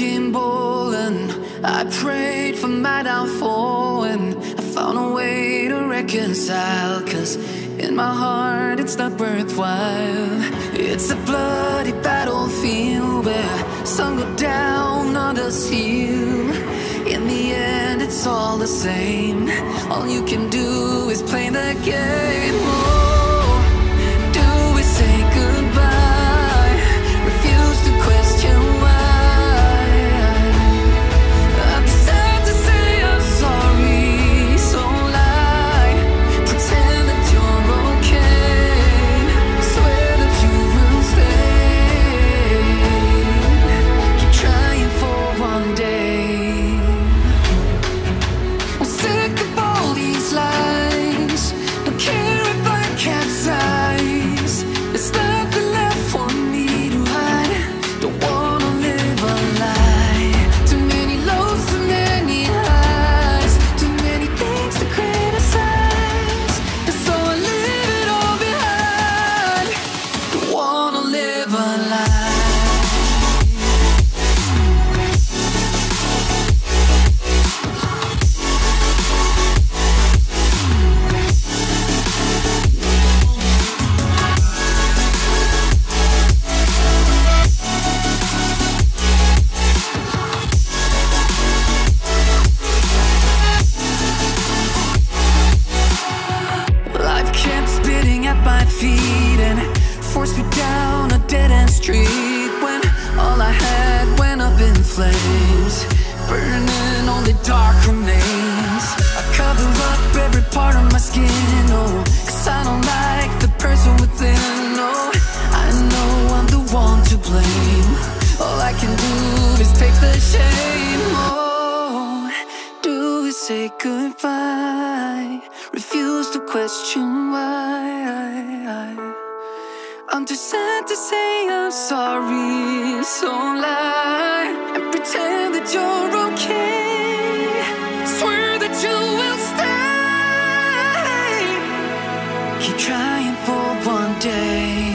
wrecking ball, and I prayed for my downfall, and I found a way to reconcile, 'cause in my heart it's not worthwhile. It's a bloody battlefield where some go down, others heal. In the end it's all the same, all you can do is play the game. Oh, do we say goodbye? Keep trying for one day.